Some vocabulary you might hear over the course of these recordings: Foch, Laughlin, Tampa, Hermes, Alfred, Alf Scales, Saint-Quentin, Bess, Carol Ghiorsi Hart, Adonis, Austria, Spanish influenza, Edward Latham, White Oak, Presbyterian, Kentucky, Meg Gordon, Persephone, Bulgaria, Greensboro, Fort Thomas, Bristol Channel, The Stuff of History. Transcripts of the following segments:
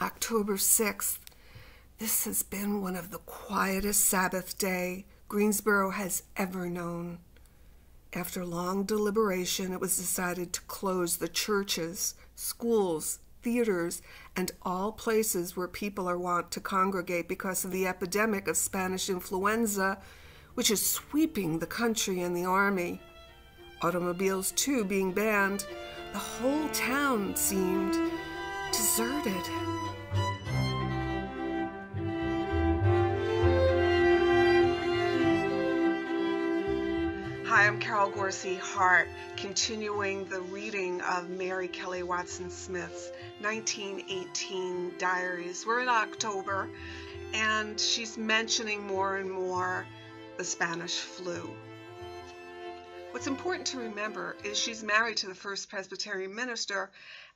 October 6th. This has been one of the quietest Sabbath day Greensboro has ever known. After long deliberation, it was decided to close the churches, schools, theaters, and all places where people are wont to congregate because of the epidemic of Spanish influenza, which is sweeping the country and the army. Automobiles, too, being banned, the whole town seemed deserted. Hi, I'm Carol Ghiorsi Hart, continuing the reading of Mary Kelly Watson Smith's 1918 diaries. We're in October, and she's mentioning more and more the Spanish flu. What's important to remember is she's married to the first Presbyterian minister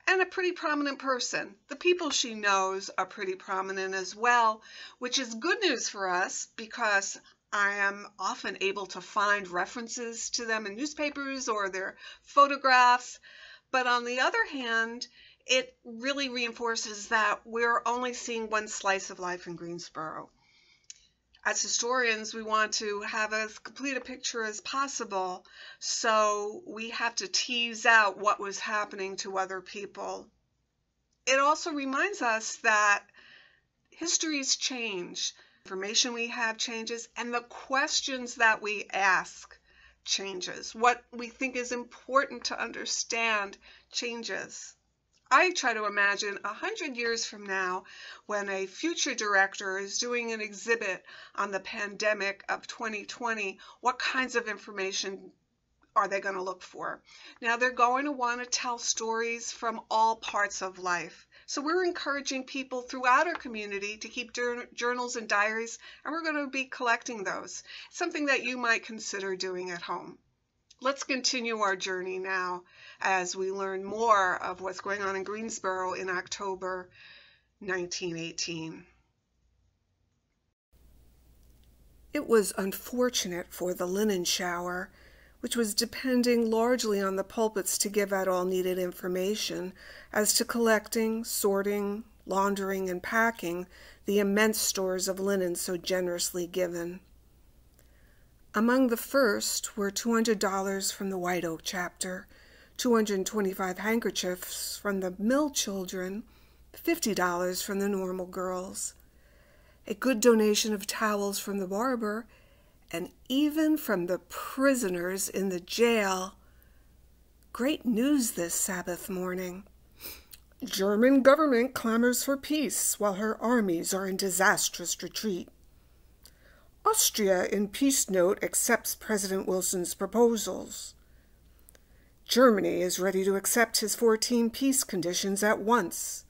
and a pretty prominent person. The people she knows are pretty prominent as well, which is good news for us because I am often able to find references to them in newspapers or their photographs. But on the other hand, it really reinforces that we're only seeing one slice of life in Greensboro. As historians, we want to have as complete a picture as possible, so we have to tease out what was happening to other people. It also reminds us that histories change. Information we have changes, and the questions that we ask changes. What we think is important to understand changes. I try to imagine 100 years from now when a future director is doing an exhibit on the pandemic of 2020, what kinds of information are they going to look for? Now they're going to want to tell stories from all parts of life. So we're encouraging people throughout our community to keep journals and diaries, and we're going to be collecting those. Something that you might consider doing at home. Let's continue our journey now as we learn more of what's going on in Greensboro in October 1918. It was unfortunate for the linen shower, which was depending largely on the pulpits to give out all needed information as to collecting, sorting, laundering, and packing the immense stores of linen so generously given. Among the first were $200 from the White Oak chapter, 225 handkerchiefs from the mill children, $50 from the normal girls, a good donation of towels from the barber, and even from the prisoners in the jail. Great news this Sabbath morning. German government clamors for peace while her armies are in disastrous retreat. Austria in peace note accepts President Wilson's proposals. Germany is ready to accept his 14 peace conditions at once.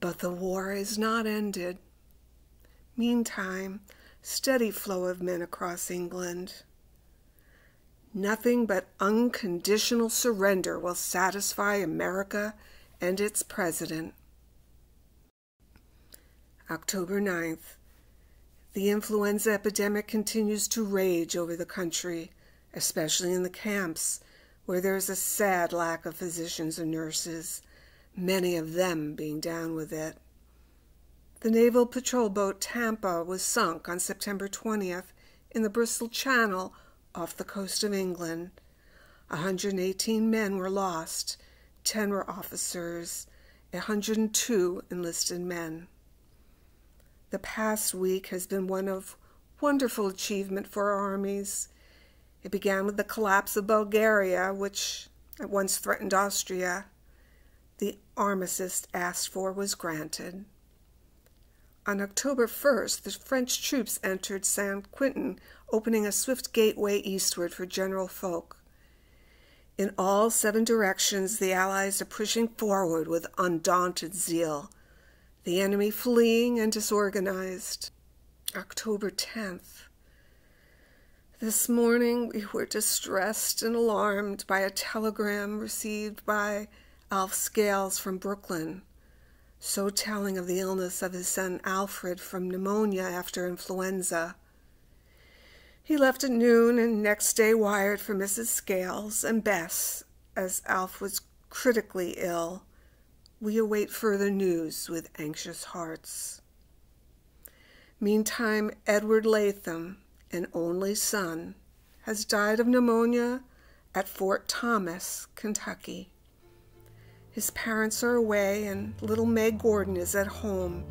But the war is not ended. Meantime, steady flow of men across England. Nothing but unconditional surrender will satisfy America and its president. October 9th. The influenza epidemic continues to rage over the country, especially in the camps, where there is a sad lack of physicians and nurses, many of them being down with it. The naval patrol boat Tampa was sunk on September 20th in the Bristol Channel off the coast of England. 118 men were lost, 10 were officers, 102 enlisted men. The past week has been one of wonderful achievement for our armies. It began with the collapse of Bulgaria, which at once threatened Austria. The armistice asked for was granted. On October 1st, the French troops entered Saint-Quentin, opening a swift gateway eastward for General Foch. In all 7 directions, the Allies are pushing forward with undaunted zeal, the enemy fleeing and disorganized. October 10th. This morning, we were distressed and alarmed by a telegram received by Alf Scales from Brooklyn, so telling of the illness of his son Alfred from pneumonia after influenza. He left at noon and next day wired for Mrs. Scales and Bess, as Alf was critically ill, We await further news with anxious hearts. Meantime, Edward Latham, an only son, has died of pneumonia at Fort Thomas, Kentucky. His parents are away, and little Meg Gordon is at home,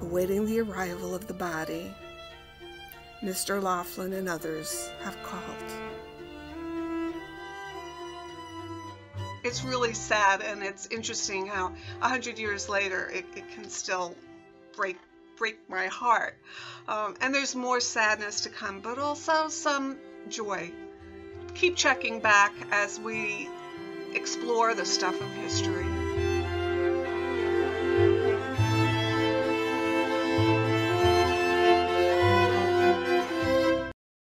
awaiting the arrival of the body. Mr. Laughlin and others have called. It's really sad, and it's interesting how 100 years later it can still break my heart. And there's more sadness to come, but also some joy. Keep checking back as we explore the stuff of history.